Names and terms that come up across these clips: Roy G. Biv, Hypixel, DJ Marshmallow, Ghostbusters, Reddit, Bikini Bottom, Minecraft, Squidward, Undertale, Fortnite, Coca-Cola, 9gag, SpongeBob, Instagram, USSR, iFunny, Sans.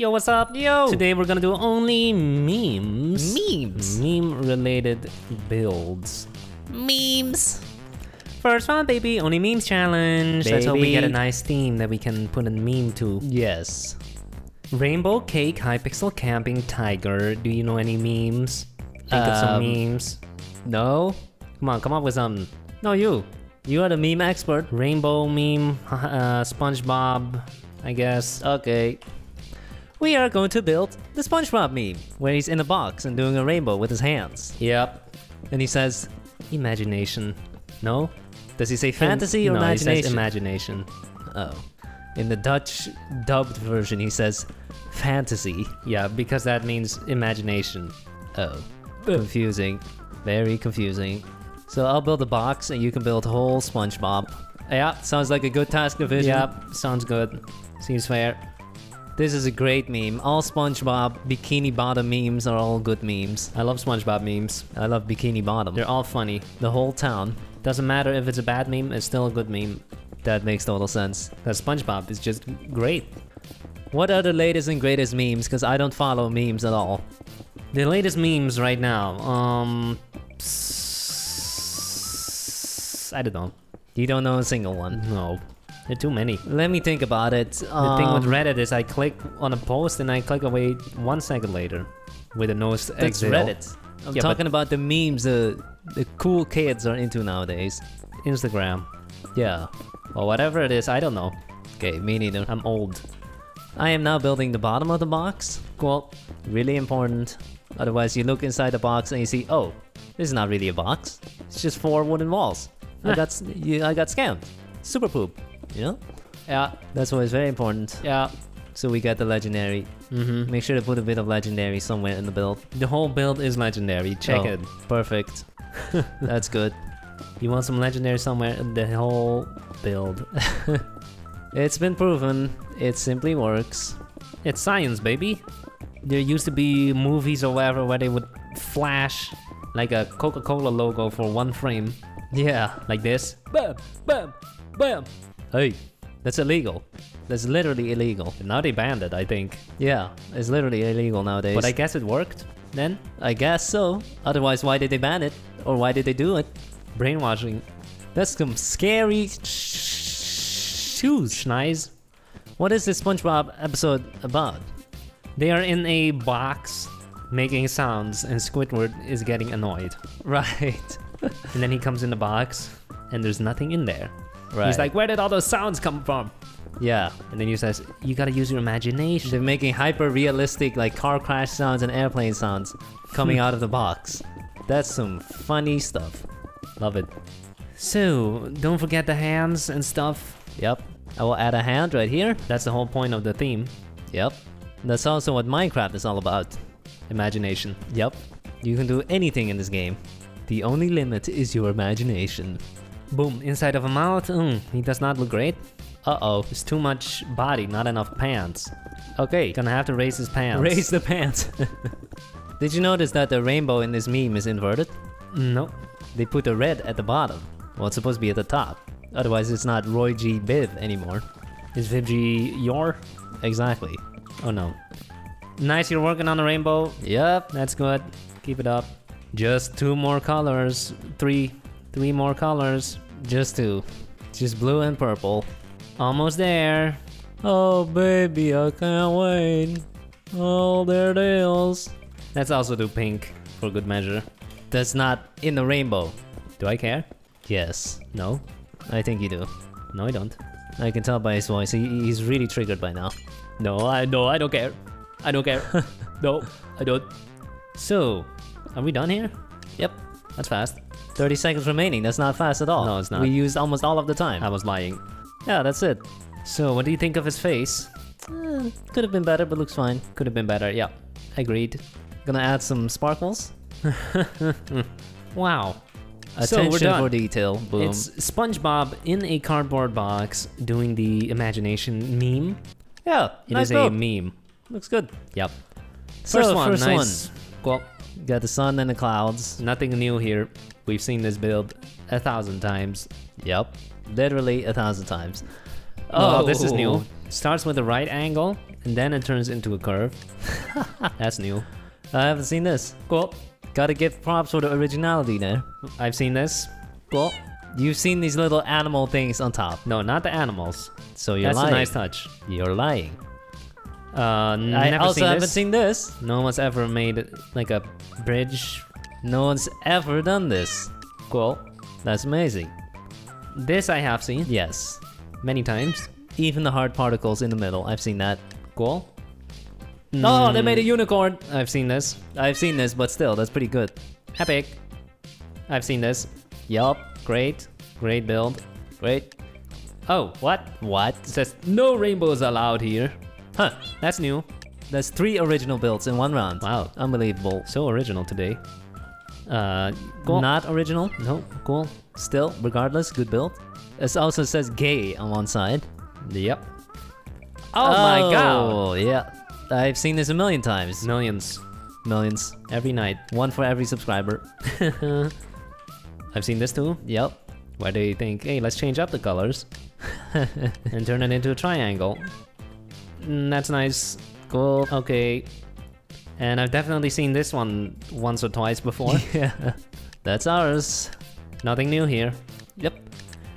Yo, what's up? Yo! Today we're gonna do only memes. Memes. Meme-related builds. Memes. First one, baby, only memes challenge. Baby. That's how we get a nice theme that we can put a meme to. Yes. Rainbow cake, hypixel camping tiger. Do you know any memes? Think of some memes. No? Come on, come up with some. No, you. You are the meme expert. Rainbow meme, SpongeBob, I guess. Okay. We are going to build the SpongeBob meme, where he's in a box and doing a rainbow with his hands. Yep. And he says, imagination. No? Does he say fantasy or imagination? No, he says imagination. Oh. In the Dutch dubbed version, he says fantasy. Yeah, because that means imagination. Oh. Confusing. Very confusing. So I'll build a box and you can build whole SpongeBob. Yeah, sounds like a good task division. Yep, sounds good. Seems fair. This is a great meme. All SpongeBob, Bikini Bottom memes are all good memes. I love SpongeBob memes. I love Bikini Bottom. They're all funny. The whole town. Doesn't matter if it's a bad meme, it's still a good meme. That makes total sense. Because SpongeBob is just great. What are the latest and greatest memes? Because I don't follow memes at all. The latest memes right now. I don't know. You don't know a single one? No. There are too many. Let me think about it. The thing with Reddit is I click on a post and I click away 1 second later with a nose exhale. That's Reddit. I'm talking about the memes the cool kids are into nowadays. Instagram. Yeah. Or whatever it is, I don't know. Okay, me neither. I'm old. I am now building the bottom of the box. Cool. Really important. Otherwise you look inside the box and you see, oh, this is not really a box. It's just four wooden walls. I got scammed. Super poop. You know? Yeah, that's why it's very important. Yeah. So we got the legendary. Mm-hmm. Make sure to put a bit of legendary somewhere in the build. The whole build is legendary. Check it. Perfect. That's good. You want some legendary somewhere in the whole build. It's been proven. It simply works. It's science, baby. There used to be movies or whatever where they would flash like a Coca-Cola logo for 1 frame. Yeah, like this. Bam, bam, bam. Hey, that's illegal. That's literally illegal. And now they banned it, I think. Yeah, it's literally illegal nowadays. But I guess it worked, then? I guess so. Otherwise, why did they ban it? Or why did they do it? Brainwashing. That's some scary shoes, schneis. What is this SpongeBob episode about? They are in a box making sounds and Squidward is getting annoyed. Right. And then he comes in the box and there's nothing in there. Right. He's like, where did all those sounds come from? Yeah. And then he says, you gotta use your imagination. They're making hyper-realistic, like, car crash sounds and airplane sounds coming out of the box. That's some funny stuff. Love it. So, don't forget the hands and stuff. Yep. I will add a hand right here. That's the whole point of the theme. Yep. That's also what Minecraft is all about. Imagination. Yep. You can do anything in this game. The only limit is your imagination. Boom, inside of a mouth. He does not look great. Uh-oh, it's too much body, not enough pants. Okay, gonna have to raise his pants. Raise the pants. Did you notice that the rainbow in this meme is inverted? No. They put the red at the bottom. Well, it's supposed to be at the top. Otherwise, it's not Roy G. Biv anymore. Is Viv G. your? Exactly. Oh, no. Nice, you're working on the rainbow. Yep, that's good. Keep it up. Just 2 more colors. 3. 3 more colors. Just 2. Just blue and purple. Almost there. Oh baby, I can't wait. Oh, there it is. Let's also do pink for good measure. That's not in the rainbow. Do I care? Yes. No? I think you do. No, I don't. I can tell by his voice. He's really triggered by now. No, I don't care. I don't care. No, I don't. So, are we done here? Yep. That's fast. 30 seconds remaining, that's not fast at all. No, it's not. We used almost all of the time. I was lying. Yeah, that's it. So, what do you think of his face? Could have been better, but looks fine. Could have been better, yeah. Agreed. Gonna add some sparkles. Wow. Attention for detail. Boom. It's SpongeBob in a cardboard box doing the imagination meme. Yeah, it is a meme. Looks good. Yep. First one, nice. Cool. Got the sun and the clouds. Nothing new here. We've seen this build 1,000 times. Yep. Literally 1,000 times. Oh, this is new. Starts with a right angle and then it turns into a curve. That's new. I haven't seen this. Cool. Gotta give props for the originality there. I've seen this. Cool. You've seen these little animal things on top. No, not the animals. So you're lying. That's a nice touch. You're lying. I also haven't seen this. No one's ever made like a bridge. No one's ever done this. Cool. That's amazing. This I have seen. Yes. Many times. Even the hard particles in the middle. I've seen that. Cool. Oh, they made a unicorn. I've seen this. I've seen this, but still, that's pretty good. Epic. I've seen this. Yup. Great. Great build. Great. Oh, what? What? It says no rainbows allowed here. Huh, that's new. That's 3 original builds in 1 round. Wow, unbelievable. So original today. Cool. Not original? No, cool. Still, regardless, good build. It also says gay on one side. Yep. Oh my god! Oh, yeah. I've seen this a million times. Millions. Millions. Every night. One for every subscriber. I've seen this too. Yep. Where they think, hey, let's change up the colors. And turn it into a triangle. That's nice. Cool. Okay. And I've definitely seen this one once or twice before. Yeah. That's ours. Nothing new here. Yep.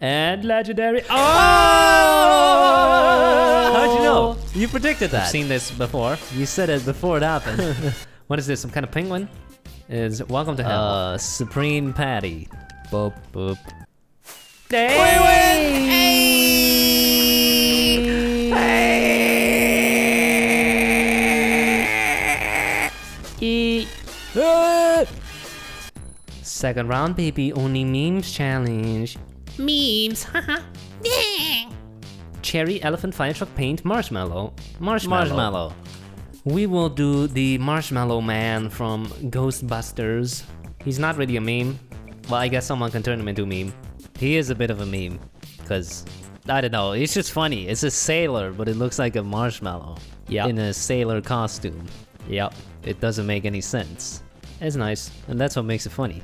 And legendary. Oh! How'd you know? You predicted that. I've seen this before. You said it before it happened. What is this? Some kind of penguin? Is welcome to hell. Supreme Patty. Boop boop. Hey! Hey! Hey! Hey! Hey! Second round, baby. Only memes challenge. Memes. Haha. Cherry, elephant, fire truck, paint, marshmallow. Marshmallow. We will do the Marshmallow Man from Ghostbusters. He's not really a meme. Well, I guess someone can turn him into a meme. He is a bit of a meme. Because, I don't know, it's just funny. It's a sailor, but it looks like a marshmallow. Yeah. In a sailor costume. Yep. It doesn't make any sense. It's nice. And that's what makes it funny.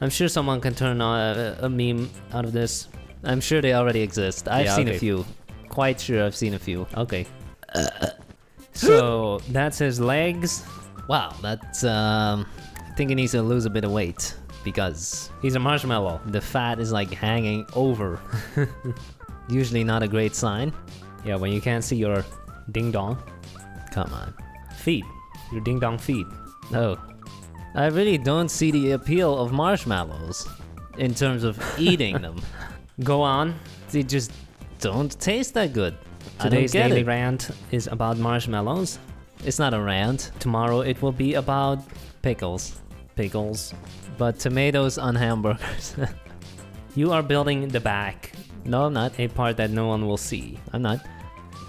I'm sure someone can turn a meme out of this. I'm sure they already exist. I've seen a few. Quite sure I've seen a few. Okay. So that's his legs. Wow, that's I think he needs to lose a bit of weight because he's a marshmallow. The fat is like hanging over. Usually not a great sign. Yeah, when you can't see your ding dong. Come on. Feet. Your ding dong feet. No. I really don't see the appeal of marshmallows in terms of eating them. Go on. They just don't taste that good. Today's daily rant is about marshmallows. It's not a rant. Tomorrow it will be about pickles. Pickles. But tomatoes on hamburgers. You are building the back. No, I'm not. A part that no one will see. I'm not.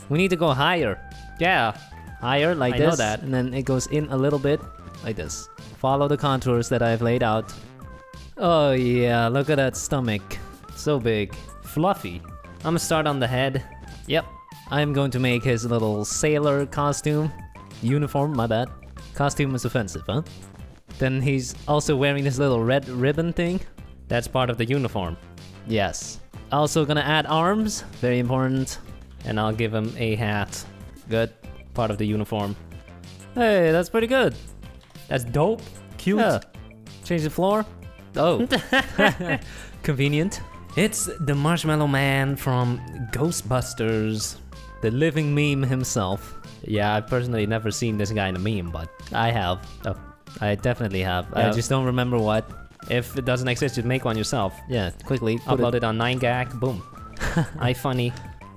We need to go higher. Yeah. Higher, like this. I know that. And then it goes in a little bit, like this. Follow the contours that I've laid out. Oh yeah, look at that stomach. So big. Fluffy. I'm gonna start on the head. Yep. I'm going to make his little sailor costume. Uniform, my bad. Costume is offensive, huh? Then he's also wearing this little red ribbon thing. That's part of the uniform. Yes. Also gonna add arms. Very important. And I'll give him a hat. Good. Part of the uniform. Hey, that's pretty good. That's dope. Cute. Yeah. Change the floor. Oh. Convenient. It's the Marshmallow Man from Ghostbusters. The living meme himself. Yeah, I've personally never seen this guy in a meme, but I have. Oh, I definitely have. Yeah. I just don't remember what. If it doesn't exist, you make one yourself. Yeah, quickly. Upload it on 9gag. Boom. iFunny.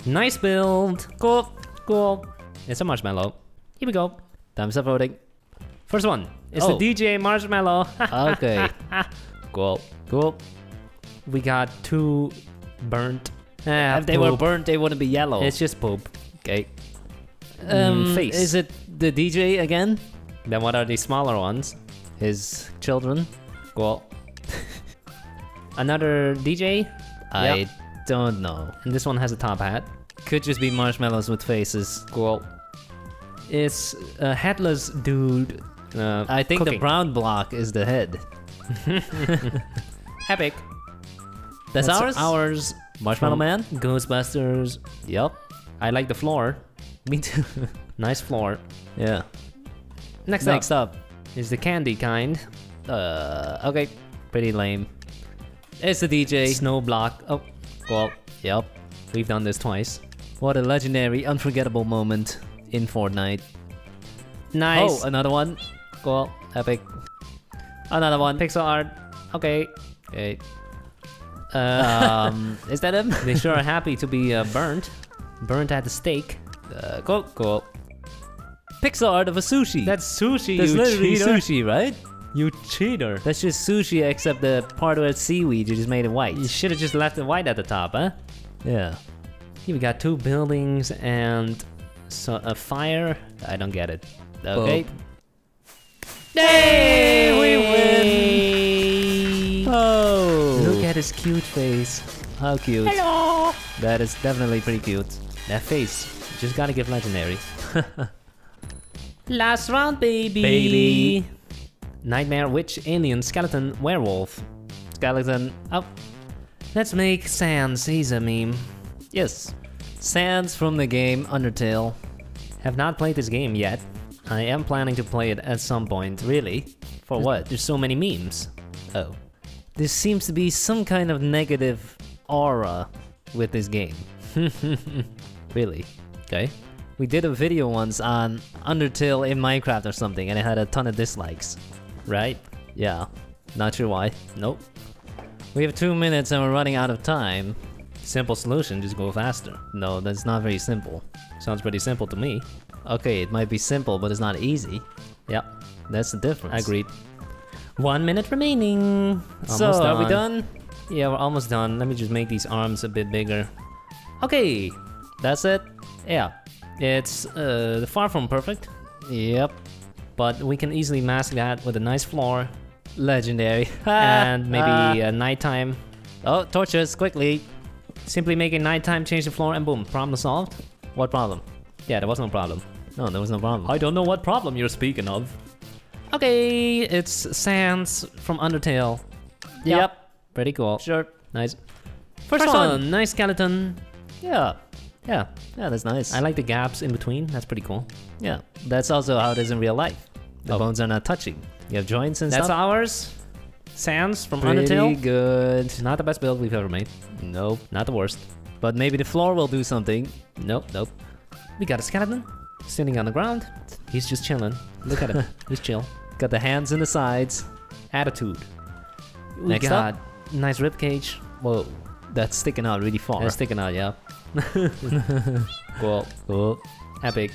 Nice build. Cool. Cool. It's a marshmallow. Here we go. Time's up voting. First one. It's the DJ Marshmallow. Okay. Cool. Cool. We got 2 burnt. If they were burnt, they wouldn't be yellow. It's just poop. Okay. Face. Is it the DJ again? Then what are the smaller ones? His children. Cool. Another DJ? I don't know. And this one has a top hat. Could just be marshmallows with faces. Cool. It's a headless dude. I think the brown block is the head. Epic. That's ours? Ours. Marshmallow Man, Ghostbusters. Yep. I like the floor. Me too. Nice floor. Yeah. Next up is the candy kind. Okay. Pretty lame. It's the DJ. Snow block. Oh, well, yep. We've done this twice. What a legendary, unforgettable moment in Fortnite. Nice. Oh, another one. Cool. Epic. Another one. Pixel art. Okay. Okay. Is that him? They sure are happy to be burnt. Burnt at the stake. Cool. Cool. Pixel art of a sushi. That's sushi. That's literally sushi, right? You cheater. That's just sushi, except the part where it's seaweed, you just made it white. You should have just left it white at the top, huh? Yeah. Here we got two buildings and so a fire. I don't get it. Okay. Boop. Hey, we win! Oh! Look at his cute face. How cute. Hello! That is definitely pretty cute. That face. Just gotta give legendary. Last round, baby! Baby! Nightmare, witch, alien, skeleton, werewolf. Skeleton up. Let's make Sans. He's a meme. Yes. Sans from the game Undertale. Have not played this game yet. I am planning to play it at some point. Really? For what? There's so many memes. Oh. There seems to be some kind of negative aura with this game. Really? Okay. We did a video once on Undertale in Minecraft or something and it had a ton of dislikes. Right? Yeah. Not sure why. Nope. We have 2 minutes and we're running out of time. Simple solution, just go faster. No, that's not very simple. Sounds pretty simple to me. Okay, it might be simple, but it's not easy. Yep. That's the difference. Agreed. 1 minute remaining. Almost so, done. Are we done? Yeah, we're almost done. Let me just make these arms a bit bigger. Okay. That's it. Yeah. It's far from perfect. Yep. But we can easily mask that with a nice floor. Legendary. And maybe a nighttime. Oh, torches, quickly. Simply make a nighttime, change the floor, and boom. Problem solved? What problem? Yeah, there was no problem. No, there was no problem. I don't know what problem you're speaking of. Okay, it's Sans from Undertale. Yep. Pretty cool. Sure. Nice. First one. Nice skeleton. Yeah. Yeah. Yeah, that's nice. I like the gaps in between. That's pretty cool. Yeah. That's also how it is in real life. The bones are not touching. You have joints and stuff. That's ours. Sans from Undertale. Pretty good. Not the best build we've ever made. Nope. Not the worst. But maybe the floor will do something. Nope. Nope. We got a skeleton sitting on the ground. He's just chilling. Look at him. He's chill. Got the hands in the sides. Attitude. Next up. Nice ribcage. Whoa. That's sticking out really far. That's sticking out, yeah. Cool. Cool. Epic.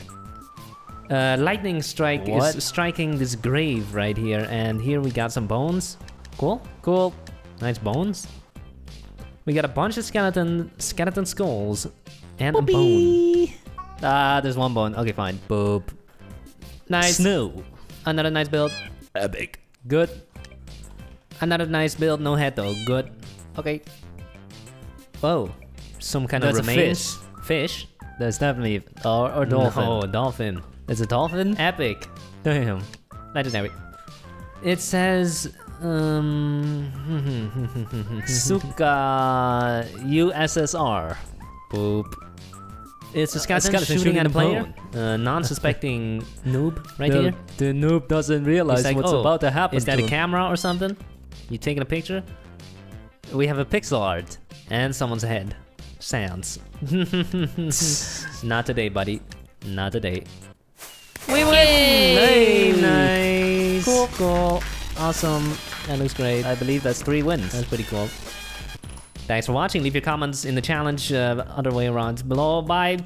Lightning strike is striking this grave right here, and here we got some bones. Cool. Cool. Nice bones. We got a bunch of skeleton skulls, and a bone. Ah, there's one bone. Okay, fine. Boop. Nice. Snow. Another nice build. Epic. Good. Another nice build. No head though. Good. Okay. Whoa. Some kind of remains. A fish. That's definitely or dolphin. Oh, no, dolphin. It's a dolphin. Epic. Damn. Legendary. It says Suka USSR. Boop. It's a skeleton shooting at a player. Non-suspecting noob right here. The noob doesn't realize what's about to happen. Is that a camera or something? You taking a picture? We have a pixel art and someone's head. Sans. Not today, buddy. Not today. We win! Hey, nice! Cool, cool. Awesome. That looks great. I believe that's 3 wins. That's pretty cool. Thanks for watching. Leave your comments in the challenge other way around below. Bye!